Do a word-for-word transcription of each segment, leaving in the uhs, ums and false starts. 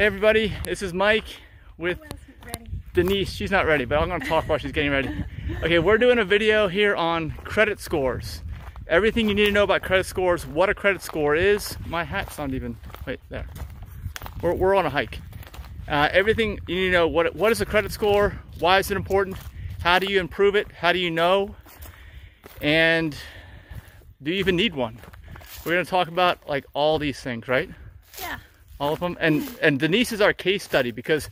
Hey everybody, this is Mike with Denise. She's not ready, but I'm going to talk while she's getting ready. Okay, we're doing a video here on credit scores. Everything you need to know about credit scores, what a credit score is. My hat's not even, wait, there. We're, we're on a hike. Uh, everything you need to know, what, what is a credit score? Why is it important? How do you improve it? How do you know? And do you even need one? We're going to talk about like all these things, right? Yeah. All of them. And and Denise is our case study because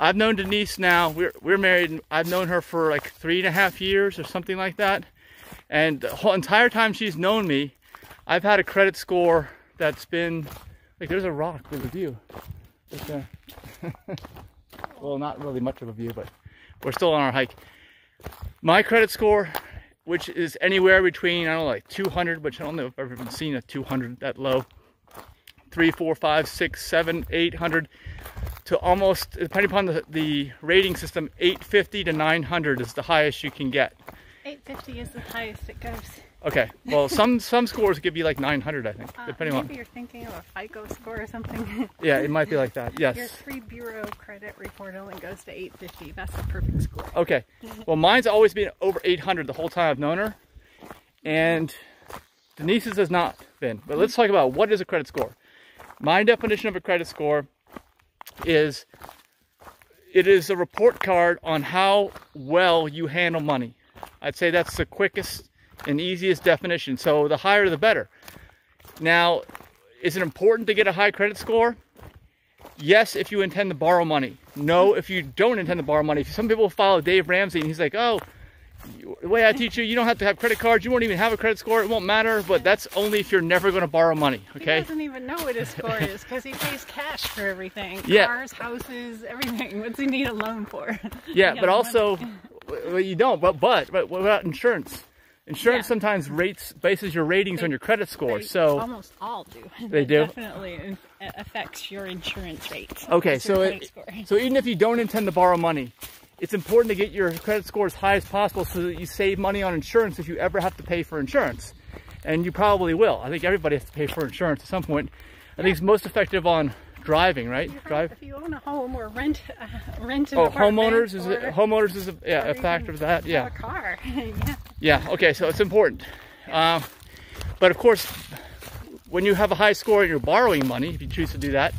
I've known Denise now. We're we're married. And I've known her for like three and a half years or something like that. And the whole entire time she's known me, I've had a credit score that's been like there's a rock with a view. Right there. Well, not really much of a view, but we're still on our hike. My credit score, which is anywhere between I don't know, like two hundred, which I don't know if I've ever seen a two hundred that low, three, four, five, six, seven, eight hundred, to almost depending upon the the rating system, eight fifty to nine hundred is the highest you can get. Eight fifty is the highest it goes. Okay, well some some scores give you like nine hundred, I think, uh, depending maybe on. Maybe you're thinking of a FICO score or something. Yeah, it might be like that. Yes. Your three bureau credit report only goes to eight fifty. That's the perfect score. Okay, well mine's always been over eight hundred the whole time I've known her, and Denise's has not been. But let's talk about what is a credit score. My definition of a credit score is it is a report card on how well you handle money. I'd say that's the quickest and easiest definition. So the higher the better. Now, is it important to get a high credit score? Yes, if you intend to borrow money. No, if you don't intend to borrow money. Some people follow Dave Ramsey and he's like, oh, the way I teach you, you don't have to have credit cards. You won't even have a credit score. It won't matter. But that's only if you're never going to borrow money. Okay. He doesn't even know what his score is because he pays cash for everything. Yeah. Cars, houses, everything. What's he need a loan for? Yeah, but also, well, you don't. But but but what about insurance? Insurance yeah. sometimes rates bases your ratings they, on your credit score. So almost all do. They it do. Definitely affects your insurance rates. Okay, so it, so even if you don't intend to borrow money, it's important to get your credit score as high as possible so that you save money on insurance if you ever have to pay for insurance. And you probably will. I think everybody has to pay for insurance at some point. I yeah. think it's most effective on driving, right? If Drive. If you own a home or rent, uh, rent an oh, apartment. Oh, homeowners is a, homeowners is a, yeah, a factor of that. Yeah. A car. yeah. Yeah. Okay. So it's important. Um, but of course, when you have a high score and you're borrowing money, if you choose to do that,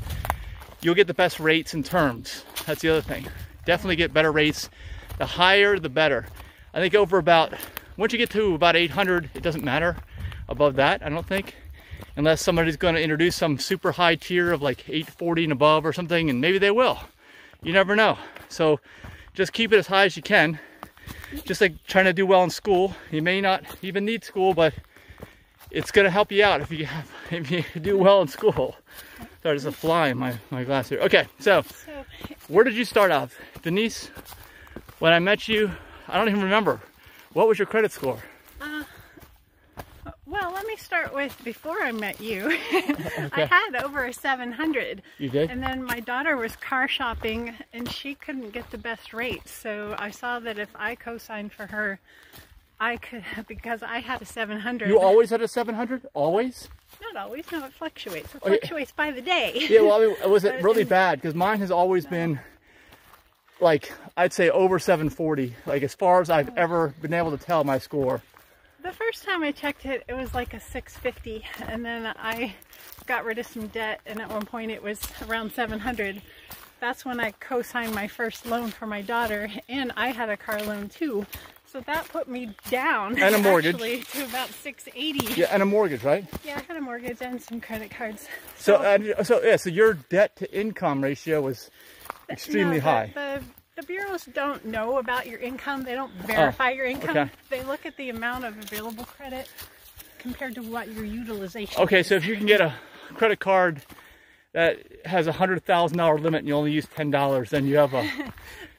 you'll get the best rates and terms. That's the other thing. Definitely get better rates. The higher, the better. I think over about, once you get to about eight hundred, it doesn't matter above that, I don't think, unless somebody's going to introduce some super high tier of like eight forty and above or something, and maybe they will. You never know. So just keep it as high as you can. Just like trying to do well in school. You may not even need school, but it's going to help you out if you have, if you do well in school. Sorry, there's a fly in my, my glass here. Okay, so where did you start off? Denise, when I met you, I don't even remember. What was your credit score? Uh, well, let me start with before I met you. Okay. I had over a seven hundred. You did? And then my daughter was car shopping, and she couldn't get the best rates. So I saw that if I co-signed for her, I could, because I had a seven hundred. You always had a seven hundred? Always? Not always. No, it fluctuates. It fluctuates oh, yeah. by the day. Yeah, well, I mean, was it really bad? Because mine has always been, like, I'd say over seven forty. Like, as far as I've ever been able to tell my score. The first time I checked it, it was like a six fifty. And then I got rid of some debt, and at one point it was around seven hundred. That's when I co-signed my first loan for my daughter, and I had a car loan, too. So that put me down, and a mortgage. Actually, to about six eighty. Yeah, and a mortgage, right? Yeah, I had a mortgage and some credit cards. So, so, uh, so yeah, so your debt-to-income ratio was extremely no, the, high. The, the bureaus don't know about your income. They don't verify oh, your income. Okay. They look at the amount of available credit compared to what your utilization Okay, is. So if you can get a credit card that has a one hundred thousand dollar limit and you only use ten dollars, then you have a...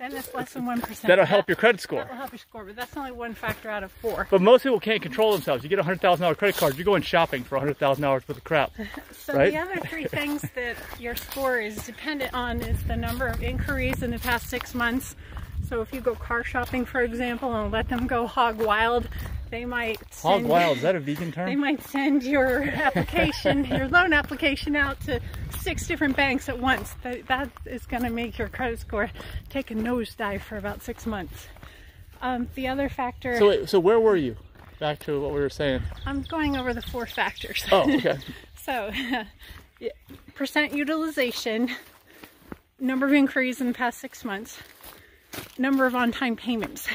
Then that's less than one percent. That'll help your credit score. That'll help your score, but that's only one factor out of four. But most people can't control themselves. You get a one hundred thousand dollar credit card, you're going shopping for one hundred thousand dollars worth of crap. So right? The other three things that your score is dependent on is the number of inquiries in the past six months. So if you go car shopping, for example, and let them go hog wild, they might send, hog wild, is that a vegan term? They might send your application, your loan application out to six different banks at once. That, that is going to make your credit score take a nosedive for about six months. Um, the other factor... So wait, so where were you? Back to what we were saying. I'm going over the four factors. Oh, okay. So, yeah, percent utilization, number of inquiries in the past six months, number of on-time payments.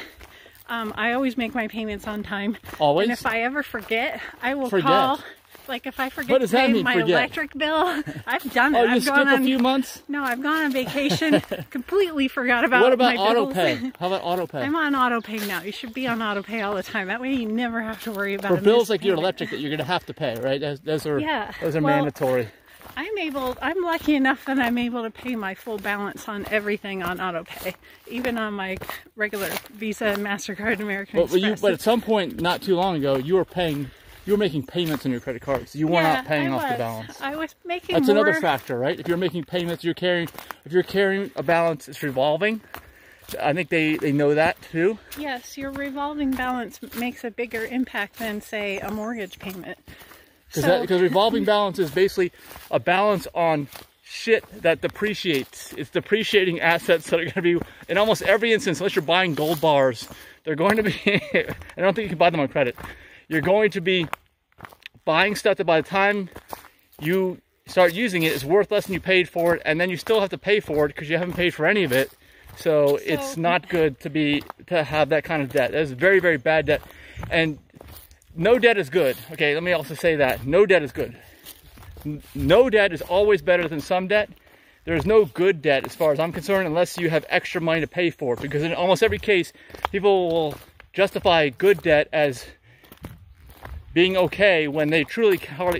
Um, I always make my payments on time. Always? And if I ever forget, I will forget. call. Like if I forget to pay mean, my forget? electric bill, I've done it. Oh, you I've skip gone on, a few months? No, I've gone on vacation, completely forgot about my What about my auto bills. pay? How about auto pay? I'm on auto pay now. You should be on auto pay all the time. That way you never have to worry about it. For bills like payment. your electric that you're going to have to pay, right? Those, those are, yeah. those are well, mandatory. I'm able, I'm lucky enough that I'm able to pay my full balance on everything on auto pay, even on my regular Visa, MasterCard, American well, Express. But, you, but at some point, not too long ago, you were paying, you were making payments on your credit cards. You were yeah, not paying I off was. the balance. I was making That's more... another factor, right? If you're making payments, you're carrying, if you're carrying a balance, it's revolving. I think they, they know that too. Yes, your revolving balance makes a bigger impact than, say, a mortgage payment. Because so. revolving balance is basically a balance on shit that depreciates. It's depreciating assets that are going to be, in almost every instance, unless you're buying gold bars, they're going to be, I don't think you can buy them on credit. You're going to be buying stuff that by the time you start using it, it's worth less than you paid for it, and then you still have to pay for it because you haven't paid for any of it. So, so it's not good to be to have that kind of debt. That is very, very bad debt. And no debt is good. Okay, let me also say that. No debt is good. No debt is always better than some debt. There is no good debt as far as I'm concerned unless you have extra money to pay for it. Because in almost every case, people will justify good debt as being okay when they truly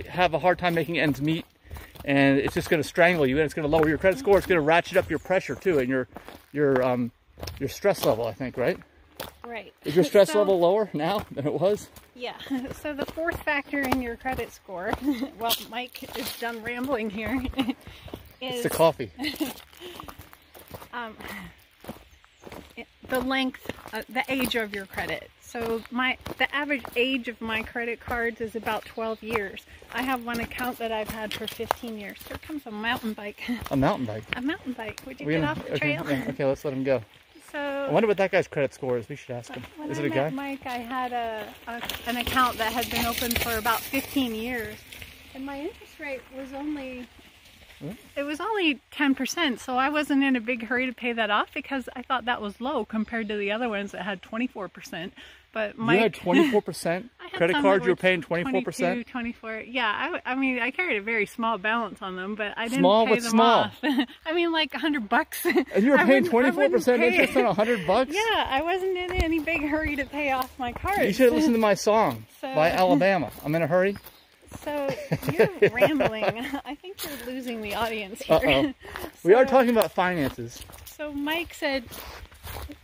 have a hard time making ends meet. And it's just going to strangle you, and it's going to lower your credit score. It's going to ratchet up your pressure too, and your your um, your stress level, I think, right? Right. Is your stress so, level lower now than it was? Yeah. So the fourth factor in your credit score, well, Mike is done rambling here. is, it's the coffee. um, it, the length, uh, the age of your credit. So my the average age of my credit cards is about twelve years. I have one account that I've had for fifteen years. Here comes a mountain bike. A mountain bike? A mountain bike. Would you we get off the okay, trail? Yeah, okay, let's let him go. So, I wonder what that guy's credit score is. We should ask him. When is it I a guy? Mike, I had a, a an account that had been open for about fifteen years, and my interest rate was only what? it was only ten percent. So I wasn't in a big hurry to pay that off because I thought that was low compared to the other ones that had twenty-four percent. But Mike, you had twenty-four percent credit cards. You were paying twenty-four percent. twenty-four. Yeah, I, I mean, I carried a very small balance on them, but I didn't small, pay but them small. off. I mean, like a hundred bucks. And you were paying twenty-four percent interest on a hundred bucks. Yeah, I wasn't in any big hurry to pay off my cards. You should listen to my song so, by Alabama. I'm in a hurry. So you're rambling. I think you're losing the audience here. Uh-oh. So, we are talking about finances. So Mike said.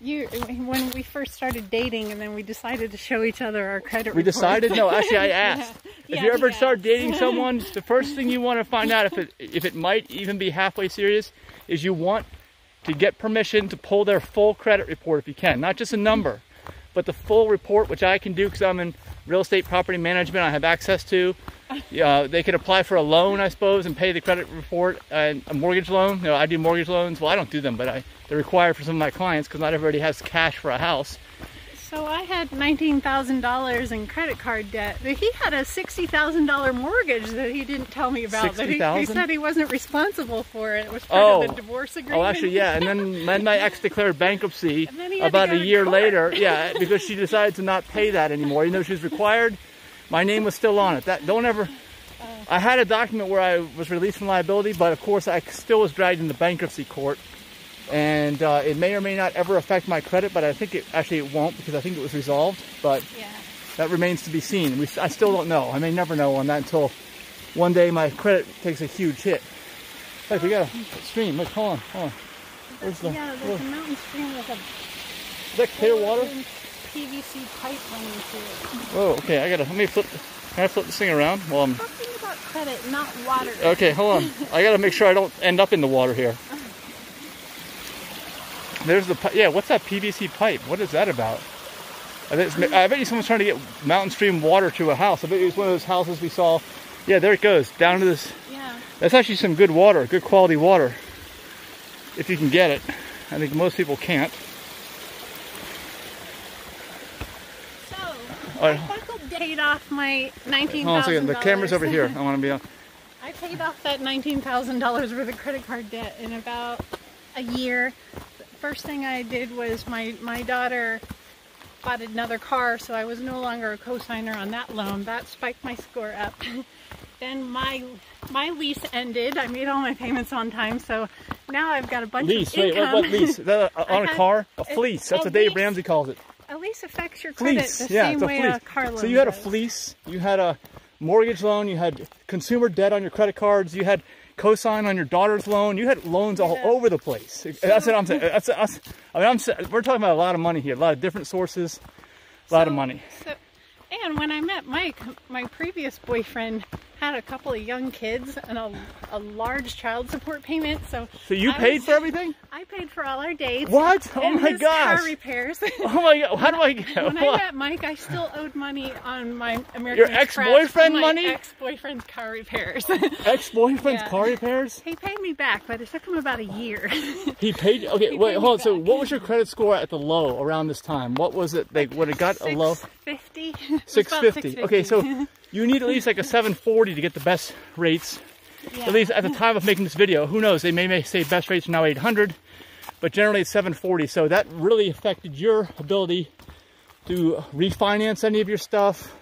You, when we first started dating, and then we decided to show each other our credit. We reports. decided? No, actually, I asked. yeah. If yeah, you ever start asked. dating someone, the first thing you want to find out if it if it might even be halfway serious is you want to get permission to pull their full credit report if you can, not just a number, but the full report, which I can do because I'm in real estate property management. I have access to. Uh, they could apply for a loan, I suppose, and pay the credit report and a mortgage loan. You know, I do mortgage loans. Well, I don't do them, but I, they're required for some of my clients because not everybody has cash for a house. So I had nineteen thousand dollars in credit card debt. He had a sixty thousand dollar mortgage that he didn't tell me about. sixty thousand dollars? That he, he said he wasn't responsible for it. It was part oh. of the divorce agreement. Oh, actually, yeah. And then, then my ex declared bankruptcy about a year court. later. Yeah, because she decided to not pay that anymore. You know, she was required. My name was still on it. That don't ever. Uh, I had a document where I was released from liability, but of course I still was dragged into bankruptcy court, and uh, it may or may not ever affect my credit. But I think it actually it won't because I think it was resolved. But yeah. that remains to be seen. We, I still don't know. I may never know on that until one day my credit takes a huge hit. Like we got a stream. Look, hold on, hold on. Where's the? Yeah, there's where's, a mountain stream with a. Is that clear water? P V C pipe running through it. Oh, okay. I gotta. Let me flip. Can I flip this thing around? Well, I'm talking about credit, not water. Okay, hold on. I gotta make sure I don't end up in the water here. There's the. Yeah, what's that P V C pipe? What is that about? I bet, it's, I bet you someone's trying to get mountain stream water to a house. I bet it was one of those houses we saw. Yeah, there it goes, down to this. Yeah. That's actually some good water, good quality water. If you can get it. I think most people can't. So, I paid off my nineteen thousand dollars. Hold on a second, the camera's over here. I want to be on. I paid off that nineteen thousand dollars worth of credit card debt in about a year. The first thing I did was my, my daughter bought another car, so I was no longer a cosigner on that loan. That spiked my score up. Then my my lease ended. I made all my payments on time, so now I've got a bunch lease, of income. Wait, what, what lease? Is that a, on I a car? A fleece. That's a what Dave Ramsey calls it. A lease affects your credit fleece. the yeah, same a way fleece. a car loan So you had does. a fleece, you had a mortgage loan, you had consumer debt on your credit cards, you had cosign on your daughter's loan, you had loans all yeah. over the place. That's what I'm saying. That's, that's, I mean, I'm, we're talking about a lot of money here, a lot of different sources, a lot so, of money. So, and when I met Mike, my previous boyfriend had a couple of young kids and a, a large child support payment. So, so you I paid was, for everything? I paid for all our dates. What? Oh and my his gosh. Car repairs. Oh my God. How do I get? When what? I met Mike, I still owed money on my American Your ex-boyfriend money? Ex-boyfriend's car repairs. Ex-boyfriend's yeah. car repairs? He paid me back, but it took him about a year. He paid? Okay, he wait, paid hold on. Back. So what was your credit score at the low around this time? What was it? They would have got Six, a low? six fifty. six fifty. Okay, so you need at least like a seven forty to get the best rates. Yeah. At least at the time of making this video, who knows? They may, may say best rates are now eight hundred, but generally it's seven forty. So that really affected your ability to refinance any of your stuff.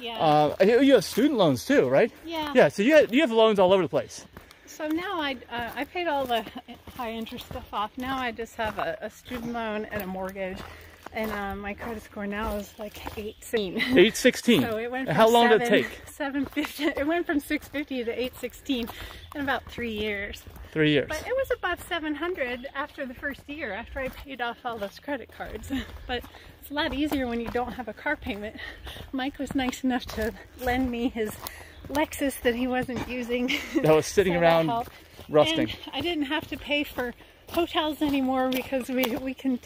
Yeah. Uh, you have student loans too, right? Yeah. Yeah. So you have, you have loans all over the place. So now I uh, I paid all the high interest stuff off. Now I just have a, a student loan and a mortgage. And um, my credit score now is like eight sixteen. eight sixteen. So it went from How long seven, did it take? seven fifty. It went from six fifty to eight sixteen in about three years. Three years. But it was above seven hundred after the first year, after I paid off all those credit cards. But it's a lot easier when you don't have a car payment. Mike was nice enough to lend me his Lexus that he wasn't using. That was sitting so around that rusting. And I didn't have to pay for hotels anymore because we we can.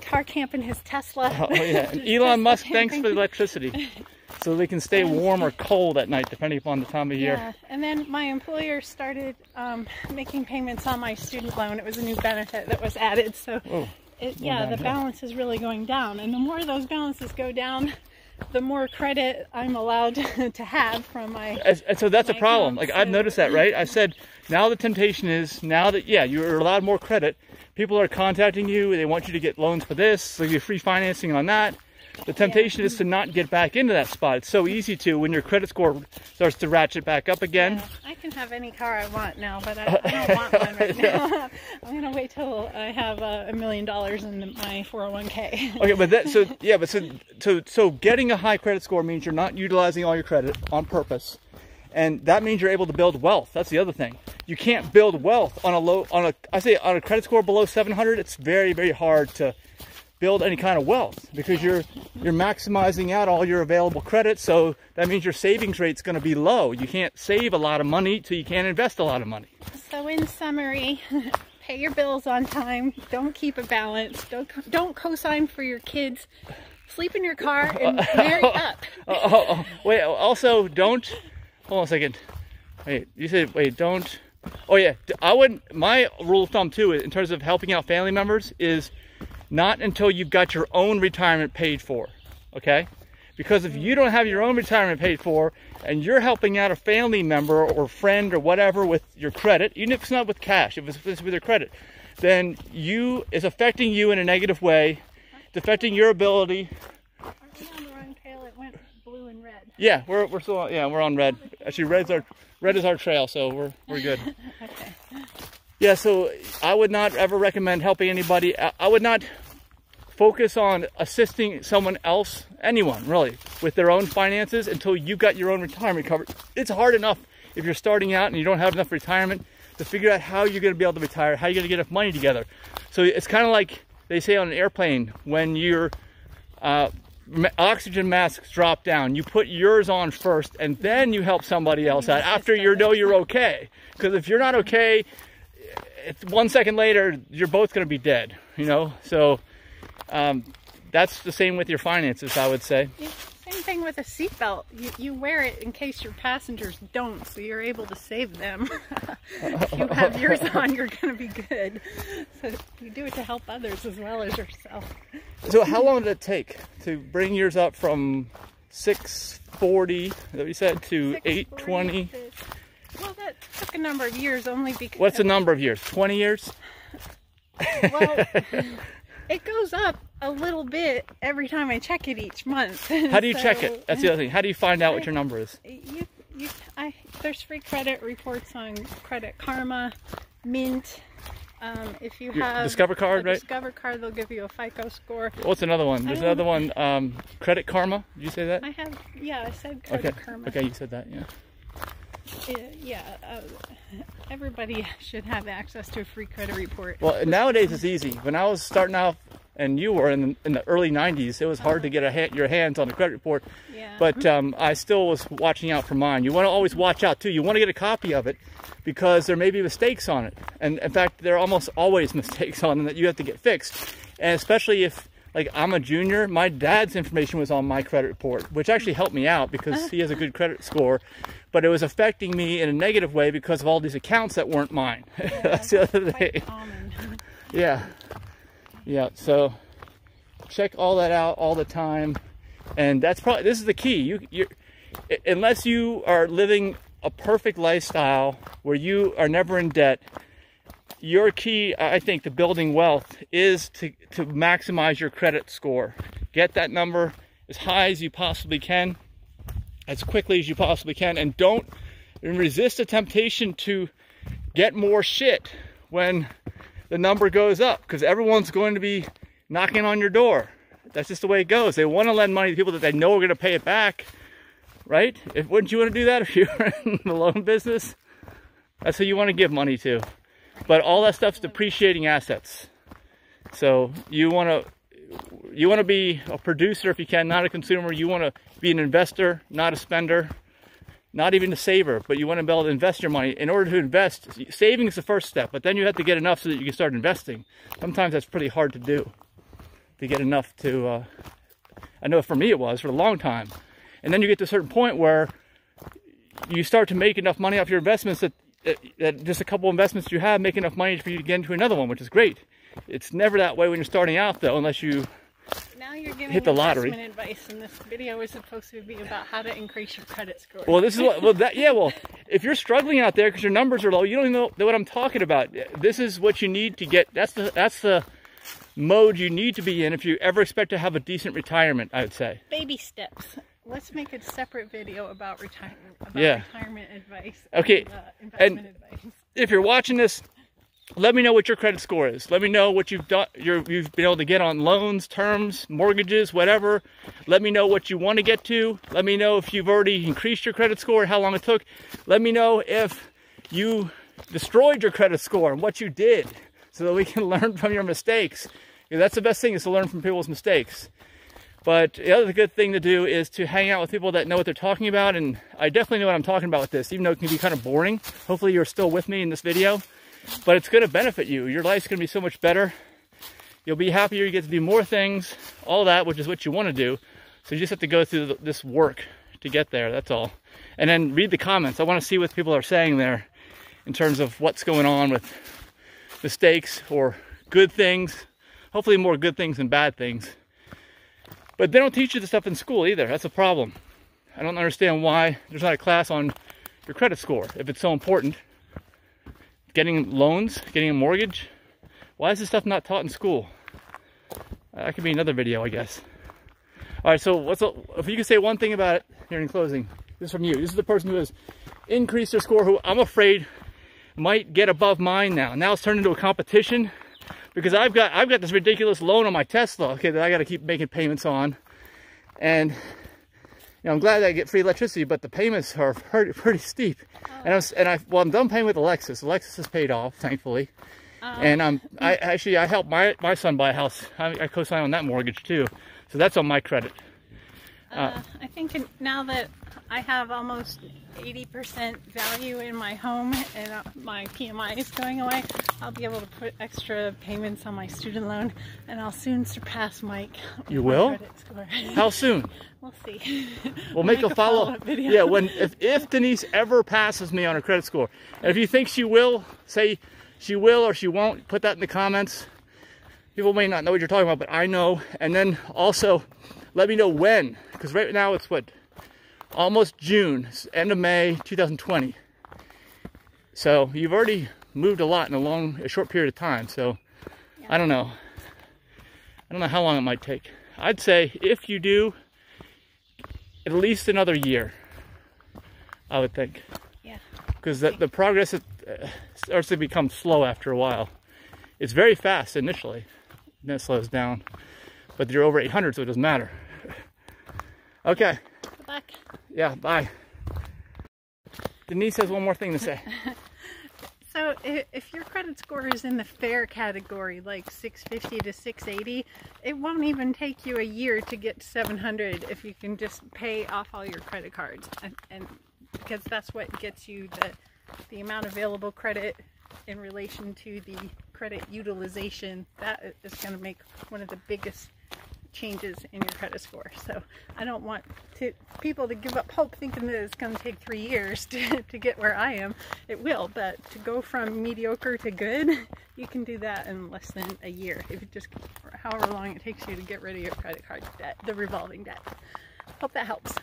Car camp in his Tesla. Oh, yeah. And Elon Musk, thanks for the electricity. So they can stay warm or cold at night, depending upon the time of year. Yeah, and then my employer started um, making payments on my student loan. It was a new benefit that was added. So, it, yeah, the balance is really going down. And the more those balances go down, the more credit I'm allowed to have from my... And so that's a problem. Like, I've noticed that, right? I've said, now the temptation is, now that, yeah, you're allowed more credit, people are contacting you, they want you to get loans for this, so you're free financing on that. The temptation yeah. is to not get back into that spot. It's so easy to when your credit score starts to ratchet back up again. Yeah, I can have any car I want now, but I, I don't want one right yeah. now. I'm gonna wait till I have a million dollars in my four oh one K. Okay, but that so yeah, but so so so getting a high credit score means you're not utilizing all your credit on purpose, and that means you're able to build wealth. That's the other thing. You can't build wealth on a low on a I say on a credit score below seven hundred. It's very very hard to build any kind of wealth because you're you're maximizing out all your available credit, so that means your savings rate's going to be low. You can't save a lot of money till you can't invest a lot of money. So in summary, pay your bills on time, don't keep a balance, don't don't co-sign for your kids, sleep in your car, and marry up. oh, oh, oh. Wait, also don't hold on a second wait you said wait don't oh yeah I wouldn't my rule of thumb too in terms of helping out family members is not until you've got your own retirement paid for, okay? Because if you don't have your own retirement paid for and you're helping out a family member or friend or whatever with your credit, even if it's not with cash, if it's with your credit, then you is affecting you in a negative way. It's affecting your ability. Are we on the wrong trail? It went blue and red. Yeah, we're we're still on, yeah we're on red. Actually, red's our red is our trail, so we're we're good. Okay. Yeah, so I would not ever recommend helping anybody. I, I would not. Focus on assisting someone else, anyone really, with their own finances until you've got your own retirement covered. It's hard enough if you're starting out and you don't have enough retirement to figure out how you're going to be able to retire, how you're going to get enough money together. So it's kind of like they say on an airplane, when your uh, oxygen masks drop down, you put yours on first and then you help somebody else out after you know you're okay. Because if you're not okay, it's one second later, you're both going to be dead, you know? So... Um, that's the same with your finances, I would say. Yeah, same thing with a seatbelt. You, you wear it in case your passengers don't, so you're able to save them. If you have yours on, you're going to be good. So you do it to help others as well as yourself. So how long did it take to bring yours up from six forty, that we said, to eight twenty? Well, that took a number of years only because... What's a number of years? twenty years? Well, it goes up a little bit every time I check it each month. How do you so, check it? That's the other thing. How do you find out I, what your number is? You, you, I, there's free credit reports on Credit Karma, Mint. Um, if you your have Discover Card, right? Discover Card, they'll give you a FICO score. What's another one? There's another one. Um, Credit Karma. Did you say that? I have. Yeah, I said Credit okay. Karma. Okay, you said that. Yeah. Yeah, uh, everybody should have access to a free credit report. Well, nowadays it's easy. When I was starting out, and you were in the, in the early nineties, it was hard to get a ha your hands on a credit report. Yeah. But um, I still was watching out for mine. You want to always watch out, too. You want to get a copy of it because there may be mistakes on it. And, in fact, there are almost always mistakes on them that you have to get fixed. And especially if... Like, I'm a junior, my dad's information was on my credit report, which actually helped me out because he has a good credit score, but it was affecting me in a negative way because of all these accounts that weren't mine. Yeah, that's the other thing. Yeah. Yeah, so check all that out all the time. And that's probably, this is the key. You, you're, unless you are living a perfect lifestyle where you are never in debt, your key, I think, to building wealth is to, to maximize your credit score. Get that number as high as you possibly can, as quickly as you possibly can, and don't resist the temptation to get more shit when the number goes up, because everyone's going to be knocking on your door. That's just the way it goes. They want to lend money to people that they know are going to pay it back, right? If, wouldn't you want to do that if you were in the loan business? That's who you want to give money to. But all that stuff's depreciating assets. So you want to you want to be a producer if you can, not a consumer. You want to be an investor, not a spender, not even a saver. But you want to be able to invest your money. In order to invest, saving is the first step. But then you have to get enough so that you can start investing. Sometimes that's pretty hard to do, to get enough to... Uh, I know for me it was for a long time. And then you get to a certain point where you start to make enough money off your investments that that just a couple investments you have make enough money for you to get into another one, which is great. It's never that way when you're starting out, though, unless you now you're giving hit the lottery. Investment advice, and this video is supposed to be about how to increase your credit score. Well, this is what, well, that, yeah, well, if you're struggling out there because your numbers are low, you don't even know what I'm talking about. This is what you need to get. That's the that's the mode you need to be in if you ever expect to have a decent retirement, I would say. Baby steps. Let's make a separate video about retirement, about yeah. retirement advice. Okay, and, uh, investment and advice. If you're watching this, let me know what your credit score is. Let me know what you've done. You're, you've been able to get on loans, terms, mortgages, whatever. Let me know what you want to get to. Let me know if you've already increased your credit score, how long it took. Let me know if you destroyed your credit score and what you did, so that we can learn from your mistakes. Because that's the best thing, is to learn from people's mistakes. But the other good thing to do is to hang out with people that know what they're talking about, and I definitely know what I'm talking about with this, even though it can be kind of boring. Hopefully you're still with me in this video, but it's going to benefit you. Your life's going to be so much better. You'll be happier, you get to do more things, all that, which is what you want to do. So you just have to go through this work to get there, that's all. And then read the comments. I want to see what people are saying there in terms of what's going on with mistakes or good things, hopefully more good things than bad things. But they don't teach you the stuff in school either. That's a problem. I don't understand why there's not a class on your credit score if it's so important. Getting loans, getting a mortgage. Why is this stuff not taught in school? That could be another video, I guess. All right, so what's a, if you could say one thing about it here in closing. This is from you. This is the person who has increased their score, who I'm afraid might get above mine now. Now it's turned into a competition. Because I've got I've got this ridiculous loan on my Tesla, okay, that I got to keep making payments on, and you know, I'm glad that I get free electricity, but the payments are pretty, pretty steep. Oh. And I was, and I well, I'm done paying with the Lexus. The Lexus is paid off, thankfully, um. and I'm I actually I helped my my son buy a house. I, I co-signed on that mortgage too, so that's on my credit. Uh, uh, I think now that I have almost eighty percent value in my home and my P M I is going away, I'll be able to put extra payments on my student loan, and I'll soon surpass Mike. You will? Credit score. How soon? We'll see. We'll make, make a, a follow-up follow video. Yeah, when if, if Denise ever passes me on her credit score, and if you think she will, say she will or she won't, put that in the comments. People may not know what you're talking about, but I know. And then also, let me know when, because right now it's what, almost June, it's end of May two thousand twenty. So you've already moved a lot in a long, a short period of time. So yeah. I don't know. I don't know how long it might take. I'd say if you do, at least another year, I would think. Yeah. Because the, the progress it, uh, starts to become slow after a while. It's very fast initially. Then it slows down, but you're over eight hundred, so it doesn't matter. Okay. Go back. Yeah, bye. Denise has one more thing to say. So if your credit score is in the fair category, like six fifty to six eighty, it won't even take you a year to get to seven hundred if you can just pay off all your credit cards, and, and because that's what gets you the, the amount of available credit in relation to the credit utilization. That is going to make one of the biggest changes in your credit score. So I don't want to, people to give up hope thinking that it's going to take three years to, to get where I am. It will, but to go from mediocre to good, you can do that in less than a year, if you just, however long it takes you to get rid of your credit card debt, the revolving debt. Hope that helps.